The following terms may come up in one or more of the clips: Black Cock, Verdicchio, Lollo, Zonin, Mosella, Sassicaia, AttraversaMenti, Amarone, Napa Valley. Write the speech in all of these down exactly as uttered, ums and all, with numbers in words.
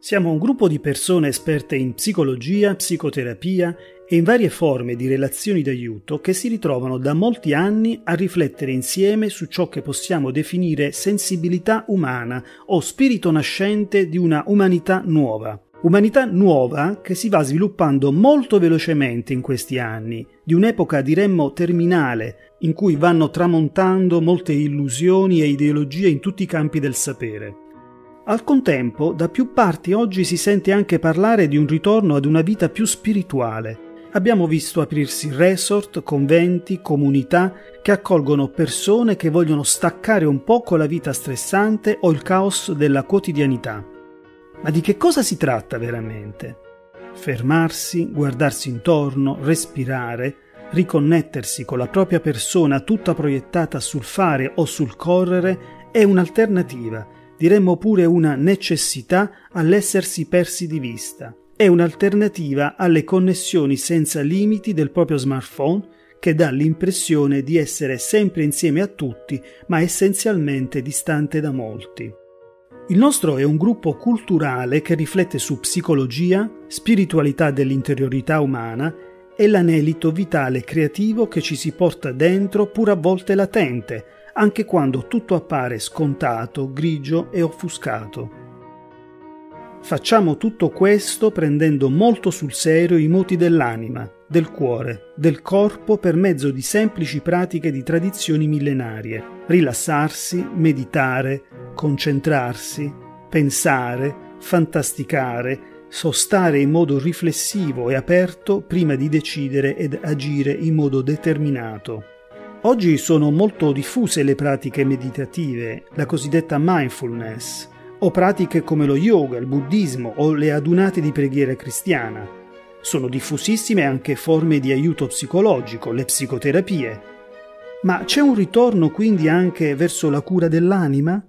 Siamo un gruppo di persone esperte in psicologia, psicoterapia e in varie forme di relazioni d'aiuto che si ritrovano da molti anni a riflettere insieme su ciò che possiamo definire sensibilità umana o spirito nascente di una umanità nuova. Umanità nuova che si va sviluppando molto velocemente in questi anni, di un'epoca diremmo terminale, in cui vanno tramontando molte illusioni e ideologie in tutti i campi del sapere. Al contempo, da più parti oggi si sente anche parlare di un ritorno ad una vita più spirituale. Abbiamo visto aprirsi resort, conventi, comunità che accolgono persone che vogliono staccare un poco la vita stressante o il caos della quotidianità. Ma di che cosa si tratta veramente? Fermarsi, guardarsi intorno, respirare, riconnettersi con la propria persona tutta proiettata sul fare o sul correre è un'alternativa. Diremmo pure una necessità all'essersi persi di vista. È un'alternativa alle connessioni senza limiti del proprio smartphone che dà l'impressione di essere sempre insieme a tutti, ma essenzialmente distante da molti. Il nostro è un gruppo culturale che riflette su psicologia, spiritualità dell'interiorità umana e l'anelito vitale creativo che ci si porta dentro pur a volte latente, anche quando tutto appare scontato, grigio e offuscato. Facciamo tutto questo prendendo molto sul serio i moti dell'anima, del cuore, del corpo per mezzo di semplici pratiche di tradizioni millenarie. Rilassarsi, meditare, concentrarsi, pensare, fantasticare, sostare in modo riflessivo e aperto prima di decidere ed agire in modo determinato. Oggi sono molto diffuse le pratiche meditative, la cosiddetta mindfulness, o pratiche come lo yoga, il buddismo o le adunate di preghiera cristiana. Sono diffusissime anche forme di aiuto psicologico, le psicoterapie. Ma c'è un ritorno quindi anche verso la cura dell'anima?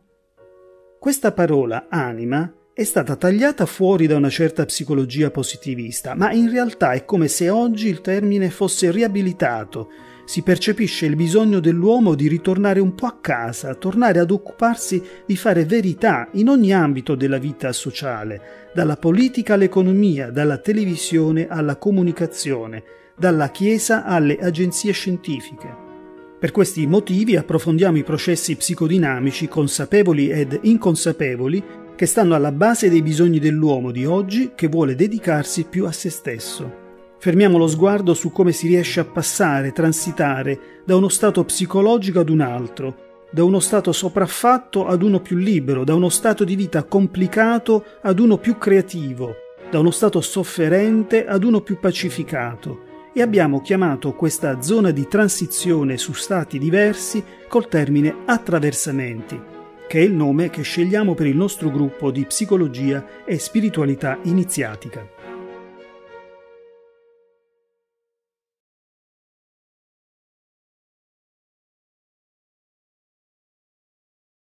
Questa parola, anima, è stata tagliata fuori da una certa psicologia positivista, ma in realtà è come se oggi il termine fosse riabilitato. Si percepisce il bisogno dell'uomo di ritornare un po' a casa, tornare ad occuparsi di fare verità in ogni ambito della vita sociale, dalla politica all'economia, dalla televisione alla comunicazione, dalla chiesa alle agenzie scientifiche. Per questi motivi approfondiamo i processi psicodinamici consapevoli ed inconsapevoli che stanno alla base dei bisogni dell'uomo di oggi che vuole dedicarsi più a se stesso. Fermiamo lo sguardo su come si riesce a passare, transitare, da uno stato psicologico ad un altro, da uno stato sopraffatto ad uno più libero, da uno stato di vita complicato ad uno più creativo, da uno stato sofferente ad uno più pacificato, e abbiamo chiamato questa zona di transizione su stati diversi col termine attraversamenti, che è il nome che scegliamo per il nostro gruppo di psicologia e spiritualità iniziatica.